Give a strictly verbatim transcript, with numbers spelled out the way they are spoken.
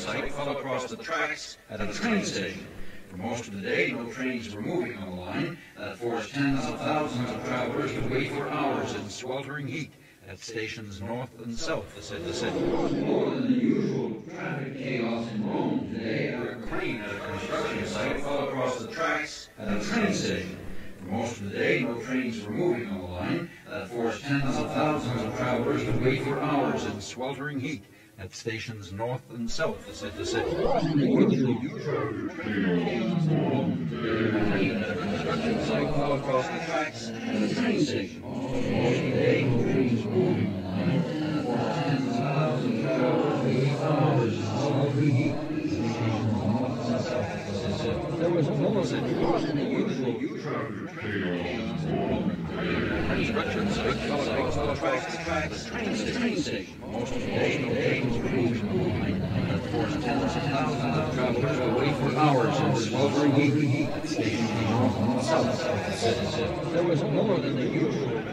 site fell across the tracks at a train station. For most of the day, no trains were moving on the line. That forced tens of thousands of travelers to wait for hours in sweltering heat at stations north and south of the city. More than the usual traffic chaos in Rome today, a crane at a construction site fell across the tracks at a train station. For most of the day, no trains were moving on the line. That forced tens of thousands of travelers to wait for hours in sweltering heat at stations north and south of the city. More than the usual traffic chaos in Rome today, a crane at a construction site fell across the tracks at a train station. Most of the day, no trains were moving on the line. That forced tens of thousands of travelers to wait for hours in sweltering heat at stations north and south of the city. There was almost a more than the usual construction site fell across the tracks at the train station. Most of the day, no trains were moving on the line. That forced tens of thousands of travelers to wait for hours in sweltering heat at stations north and south of the city. There was more than the usual